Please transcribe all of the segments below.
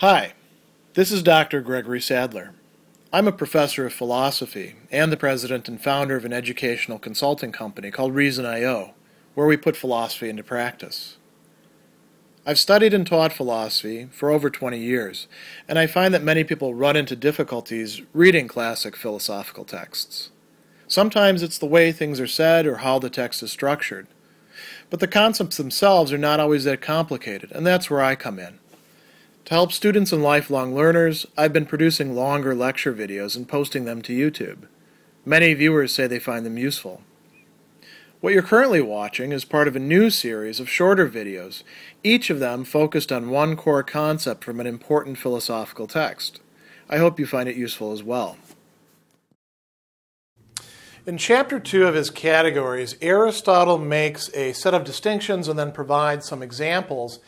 Hi, this is Dr. Gregory Sadler. I'm a professor of philosophy and the president and founder of an educational consulting company called Reason.io, where we put philosophy into practice. I've studied and taught philosophy for over 20 years, and I find that many people run into difficulties reading classic philosophical texts. Sometimes it's the way things are said or how the text is structured, but the concepts themselves are not always that complicated, and that's where I come in. To help students and lifelong learners, I've been producing longer lecture videos and posting them to YouTube. Many viewers say they find them useful. What you're currently watching is part of a new series of shorter videos, each of them focused on one core concept from an important philosophical text. I hope you find it useful as well. In Chapter 2 of his Categories, Aristotle makes a set of distinctions and then provides some examples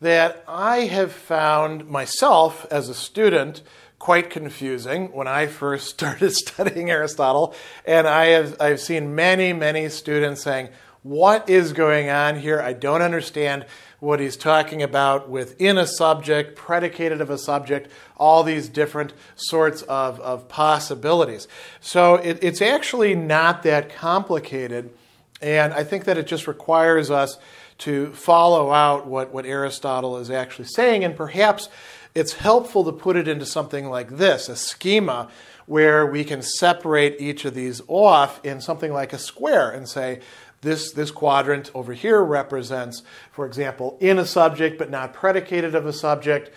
that I have found myself as a student quite confusing when I first started studying Aristotle, and I've seen many students saying, "What is going on here? I don't understand what he's talking about within a subject, predicated of a subject, all these different sorts of possibilities." So it's actually not that complicated, and I think that it just requires us to follow out what Aristotle is actually saying. And perhaps it's helpful to put it into something like this, a schema, where we can separate each of these off in something like a square and say, this quadrant over here represents, for example, in a subject but not predicated of a subject.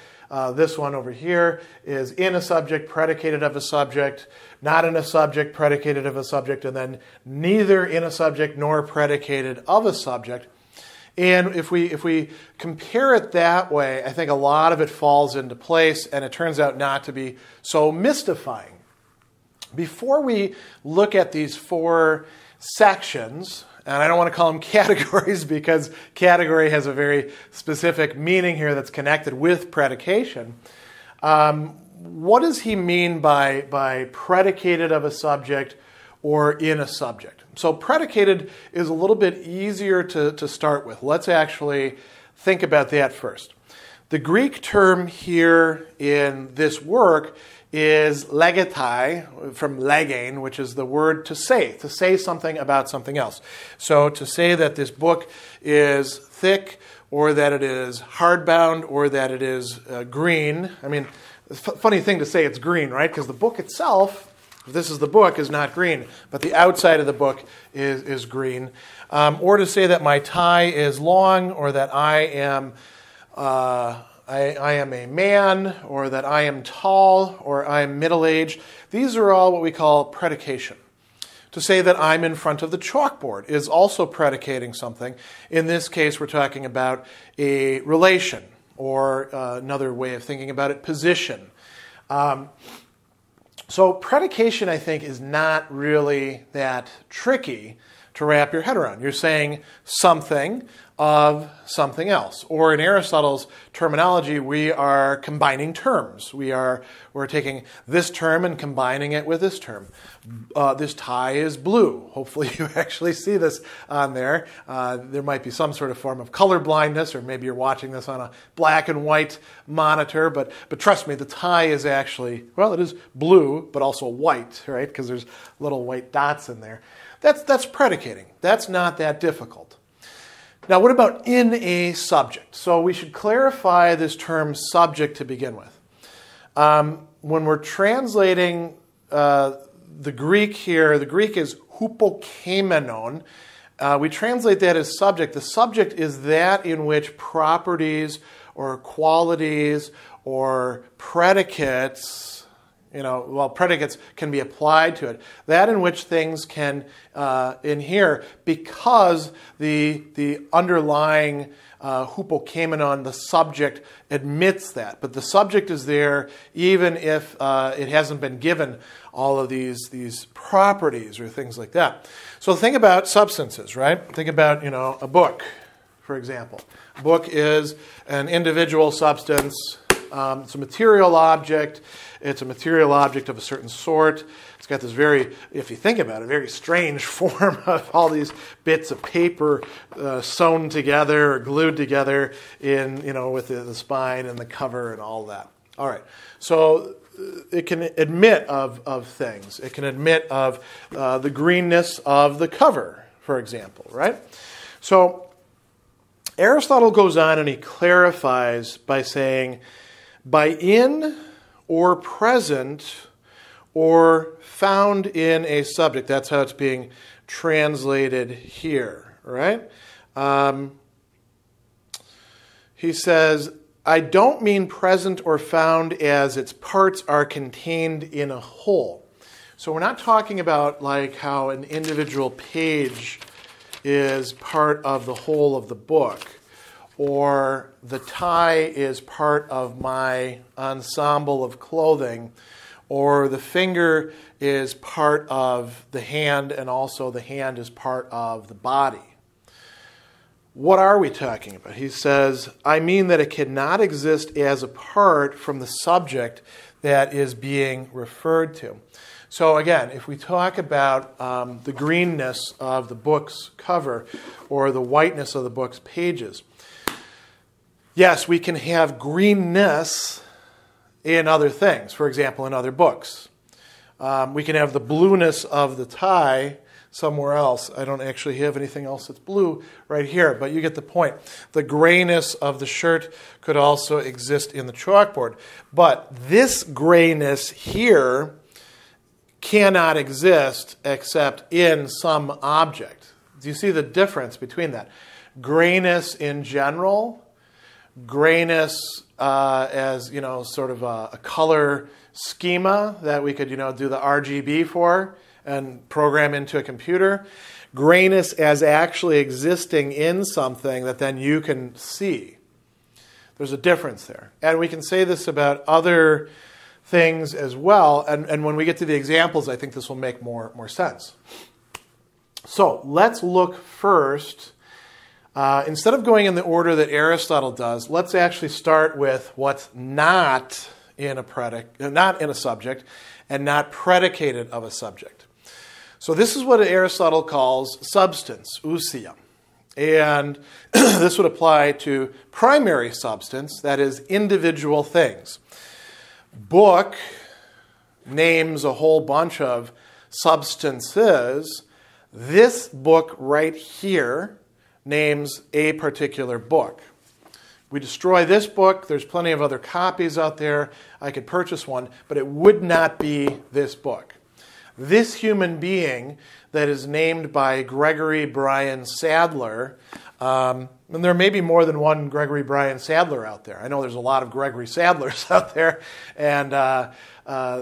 This one over here is in a subject, predicated of a subject, not in a subject, predicated of a subject, and then neither in a subject nor predicated of a subject. And if we compare it that way, I think a lot of it falls into place, and it turns out not to be so mystifying. Before we look at these four sections, and I don't want to call them categories because category has a very specific meaning here that's connected with predication, what does he mean by predicated of a subject or in a subject? So predicated is a little bit easier to start with. Let's actually think about that first. The Greek term here in this work is legatai, from legain, which is the word to say something about something else. So to say that this book is thick, or that it is hardbound, or that it is green. I mean, it's a funny thing to say it's green, right? Because the book itself, this is the book, is not green, but the outside of the book is green. Or to say that my tie is long, or that I am a man, or that I am tall, or I am middle-aged. These are all what we call predication. To say that I'm in front of the chalkboard is also predicating something. In this case, we're talking about a relation, or another way of thinking about it, position. So predication, I think, is not really that tricky to wrap your head around. You're saying something of something else. Or in Aristotle's terminology, we are combining terms. We're taking this term and combining it with this term. This tie is blue. Hopefully you actually see this on there. There might be some sort of form of color blindness, or maybe you're watching this on a black and white monitor. But trust me, the tie is actually, well, it is blue, but also white, right? Because there's little white dots in there. That's predicating. That's not that difficult. Now, what about in a subject? So we should clarify this term subject to begin with. When we're translating the Greek here, the Greek is hupokeimenon. We translate that as subject. The subject is that in which properties or qualities or predicates, predicates can be applied to it. That in which things can inhere, because the underlying hupokeimenon, the subject, admits that. But the subject is there even if it hasn't been given all of these properties or things like that. So think about substances, right? Think about, a book, for example. A book is an individual substance. It's a material object. It's a material object of a certain sort. It's got this very, if you think about it, very strange form of all these bits of paper sewn together or glued together in, with the spine and the cover and all that. All right. So it can admit of things. It can admit of the greenness of the cover, for example, right? So Aristotle goes on and he clarifies by saying, by in or present or found in a subject. That's how it's being translated here, right? He says, I don't mean present or found as its parts are contained in a whole. So we're not talking about like how an individual page is part of the whole of the book, or the tie is part of my ensemble of clothing, or the finger is part of the hand, and also the hand is part of the body. What are we talking about? He says, I mean that it cannot exist as apart from the subject that is being referred to. So again, if we talk about the greenness of the book's cover or the whiteness of the book's pages, yes, we can have greenness in other things, for example, in other books. We can have the blueness of the tie somewhere else. I don't actually have anything else that's blue right here, but you get the point. The grayness of the shirt could also exist in the chalkboard. But this grayness here cannot exist except in some object. Do you see the difference between that? Grayness in general, grayness as, you know, sort of a color schema that we could, you know, do the RGB for and program into a computer. Grayness as actually existing in something that then you can see. There's a difference there. And we can say this about other things as well. And when we get to the examples, I think this will make more sense. So let's look first. Instead of going in the order that Aristotle does, let's actually start with what's not in a predicate, not in a subject, and not predicated of a subject. So this is what Aristotle calls substance, ousia. And this would apply to primary substance, that is individual things. Book names a whole bunch of substances. This book right here names a particular book. We destroy this book. There's plenty of other copies out there. I could purchase one, but it would not be this book. This human being that is named by Gregory Brian Sadler, and there may be more than one Gregory Brian Sadler out there. I know there's a lot of Gregory Sadlers out there, and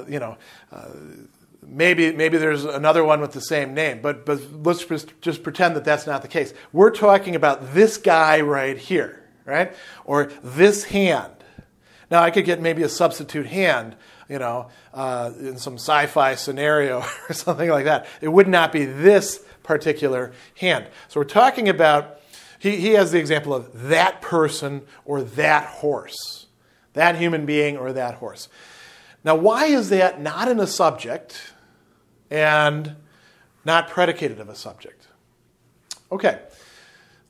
you know, maybe there's another one with the same name. But let's just pretend that that's not the case. We're talking about this guy right here, right? Or this hand. Now I could get maybe a substitute hand, you know, in some sci-fi scenario or something like that. It would not be this particular hand. So we're talking about, he has the example of that person or that horse, that human being or that horse. Now why is that not in a subject and not predicated of a subject? Okay,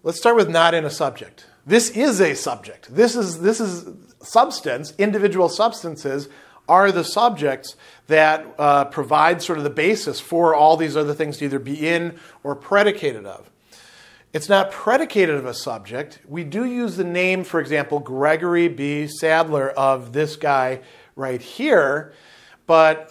let's start with not in a subject. This is a subject. This is substance. Individual substances are the subjects that provide sort of the basis for all these other things to either be in or predicated of. It's not predicated of a subject. We do use the name, for example, Gregory B. Sadler, of this guy right here. But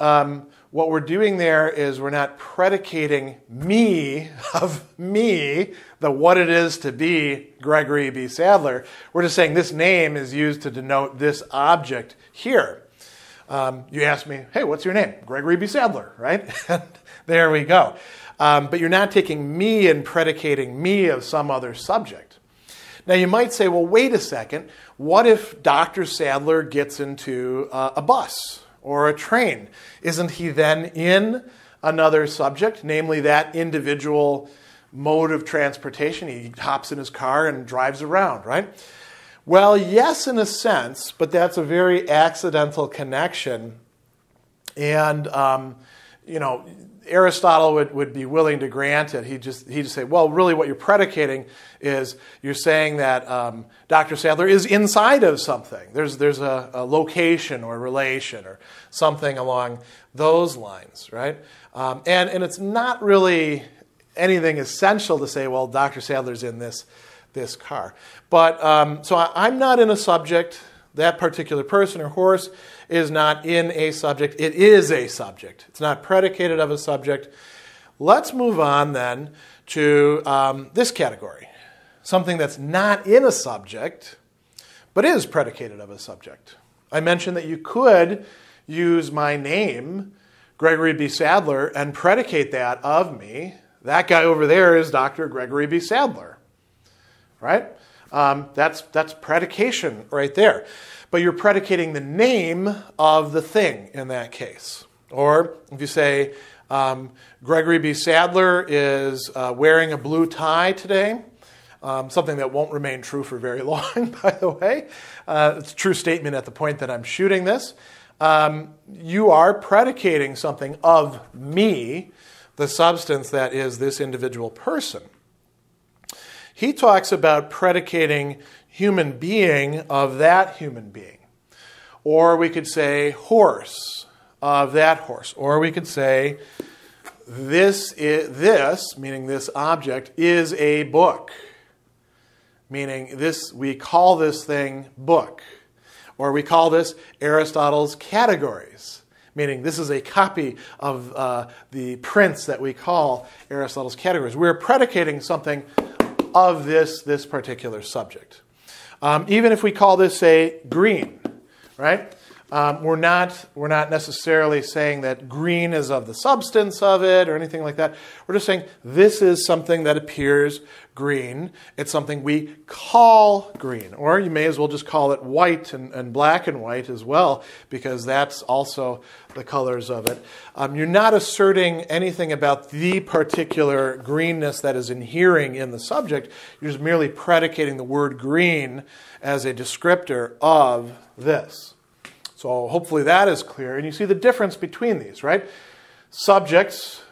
what we're doing there is we're not predicating me of me, the what it is to be Gregory B. Sadler. We're just saying this name is used to denote this object here. You ask me, hey, what's your name? Gregory B. Sadler, right? There we go. But you're not taking me and predicating me of some other subject. Now you might say, well, wait a second. What if Dr. Sadler gets into a bus or a train? Isn't he then in another subject, namely that individual mode of transportation? He hops in his car and drives around, right? Well, yes, in a sense, but that's a very accidental connection. And you know, Aristotle would be willing to grant it. He'd just say, well, really what you're predicating is you're saying that Dr. Sadler is inside of something. There's a location or relation or something along those lines, right? And it's not really anything essential to say, well, Dr. Sadler's in this car. But so I'm not in a subject. That particular person or horse is not in a subject. It is a subject. It's not predicated of a subject. Let's move on then to this category, something that's not in a subject but is predicated of a subject. I mentioned that you could use my name, Gregory B. Sadler, and predicate that of me. That guy over there is Dr. Gregory B. Sadler, right? That's predication right there. But you're predicating the name of the thing in that case. Or if you say, Gregory B. Sadler is wearing a blue tie today, something that won't remain true for very long, by the way. It's a true statement at the point that I'm shooting this. You are predicating something of me, the substance that is this individual person. He talks about predicating human being of that human being. Or we could say horse of that horse. Or we could say this, meaning this object, is a book. Meaning this, we call this thing book. Or we call this Aristotle's Categories. Meaning this is a copy of the prints that we call Aristotle's Categories. We're predicating something of this particular subject. Even if we call this, say, green, right? We're not necessarily saying that green is of the substance of it or anything like that. We're just saying this is something that appears green. It's something we call green. Or you may as well just call it white and black and white as well, because that's also the colors of it. You're not asserting anything about the particular greenness that is inhering in the subject. You're just merely predicating the word green as a descriptor of this. So hopefully that is clear. And you see the difference between these, right? Subjects,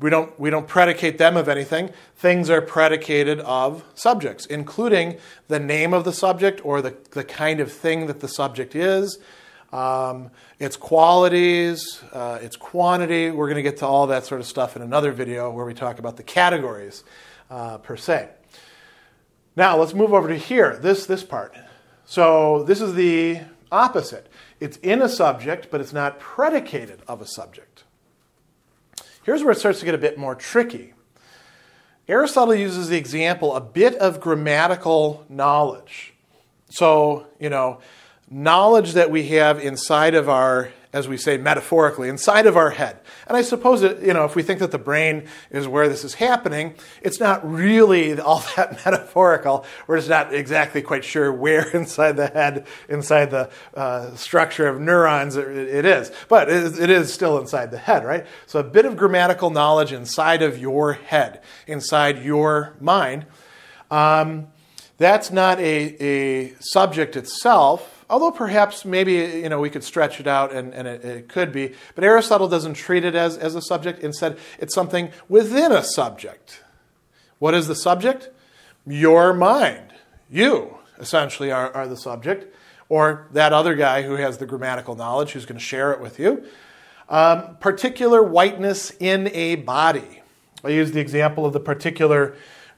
we don't predicate them of anything. Things are predicated of subjects, including the name of the subject or the kind of thing that the subject is, its qualities, its quantity. We're going to get to all that sort of stuff in another video where we talk about the categories per se. Now let's move over to here, this part. So this is the opposite. It's in a subject, but it's not predicated of a subject. Here's where it starts to get a bit more tricky. Aristotle uses the example, a bit of grammatical knowledge. So, you know, knowledge that we have inside of our, as we say metaphorically, inside of our head. And I suppose, that, you know, if we think that the brain is where this is happening, it's not really all that metaphorical. We're just not exactly quite sure where inside the head, inside the structure of neurons it is. But it is still inside the head, right? So a bit of grammatical knowledge inside of your head, inside your mind. That's not a subject itself. Although perhaps maybe, you know, we could stretch it out and it could be. But Aristotle doesn't treat it as a subject. Instead, it's something within a subject. What is the subject? Your mind. You, essentially, are the subject. Or that other guy who has the grammatical knowledge who's going to share it with you. Particular whiteness in a body. I use the example of the particular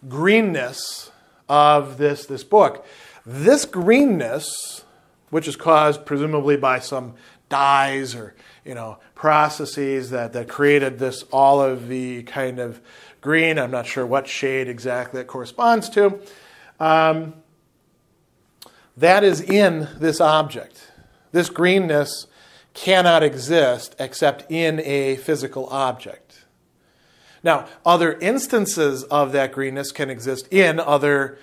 greenness of this book. This greenness, which is caused presumably by some dyes or, you know, processes that created this olivey kind of green. I'm not sure what shade exactly it corresponds to. That is in this object. This greenness cannot exist except in a physical object. Now, other instances of that greenness can exist in other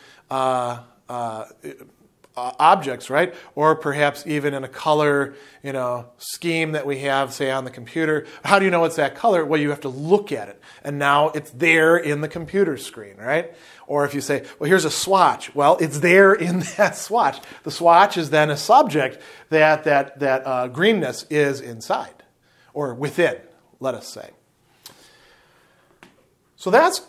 objects, right? Or perhaps even in a color, you know, scheme that we have, say, on the computer. How do you know it's that color? Well, you have to look at it. And now it's there in the computer screen, right? Or if you say, well, here's a swatch. Well, it's there in that swatch. The swatch is then a subject that greenness is inside or within. let us say. So that's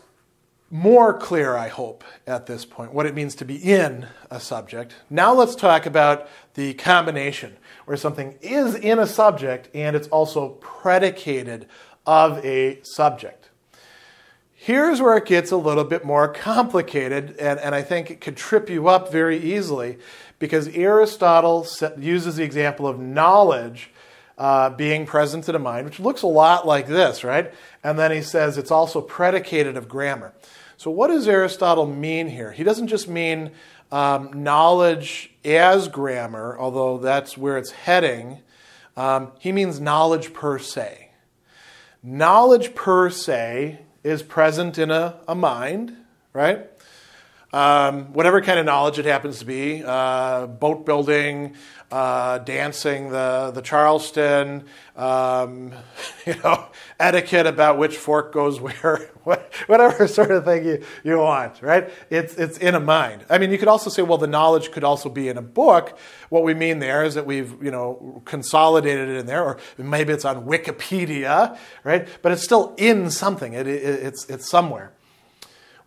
more clear, I hope, at this point, what it means to be in a subject. Now let's talk about the combination, where something is in a subject and it's also predicated of a subject. Here's where it gets a little bit more complicated, and I think it could trip you up very easily, because Aristotle uses the example of knowledge being present in a mind, which looks a lot like this, right? And then he says it's also predicated of grammar. So what does Aristotle mean here? He doesn't just mean knowledge as grammar, although that's where it's heading. He means knowledge per se. Knowledge per se is present in a mind, right? Whatever kind of knowledge it happens to be, boat building, dancing, the Charleston, etiquette about which fork goes where, whatever sort of thing you want, right? It's in a mind. I mean, you could also say, well, the knowledge could also be in a book. What we mean there is that we've, consolidated it in there, or maybe it's on Wikipedia, right? But it's still in something. It's somewhere.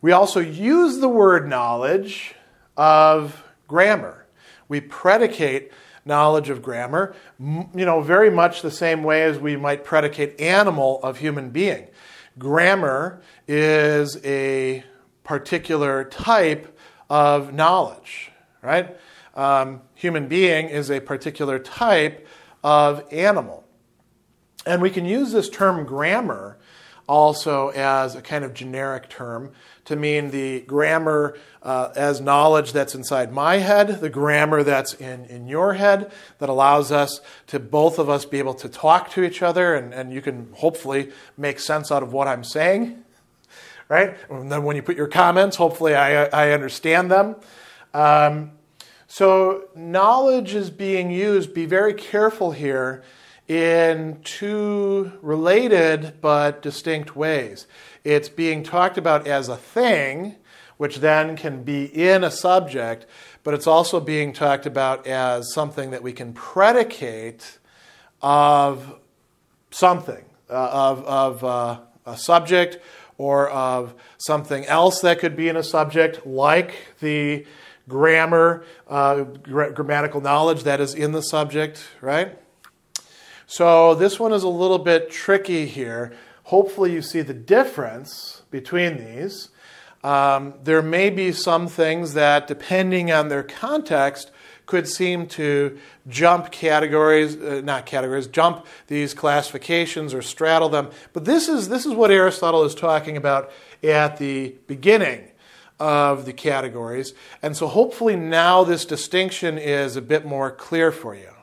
We also use the word knowledge of grammar. We predicate knowledge of grammar, very much the same way as we might predicate animal of human being. Grammar is a particular type of knowledge, right? Human being is a particular type of animal. And we can use this term grammar also as a kind of generic term to mean the grammar as knowledge that's inside my head, the grammar that's in your head, that allows us to both of us be able to talk to each other, and you can hopefully make sense out of what I'm saying, right? And then when you put your comments, hopefully I understand them. So knowledge is being used. Be very careful here in two related but distinct ways. It's being talked about as a thing, which then can be in a subject, but it's also being talked about as something that we can predicate of something, of a subject, or of something else that could be in a subject, like the grammar, grammatical knowledge that is in the subject, right? So this one is a little bit tricky here. Hopefully you see the difference between these. There may be some things that, depending on their context, could seem to jump jump these classifications or straddle them. But this is what Aristotle is talking about at the beginning of the categories. And so hopefully now this distinction is a bit more clear for you.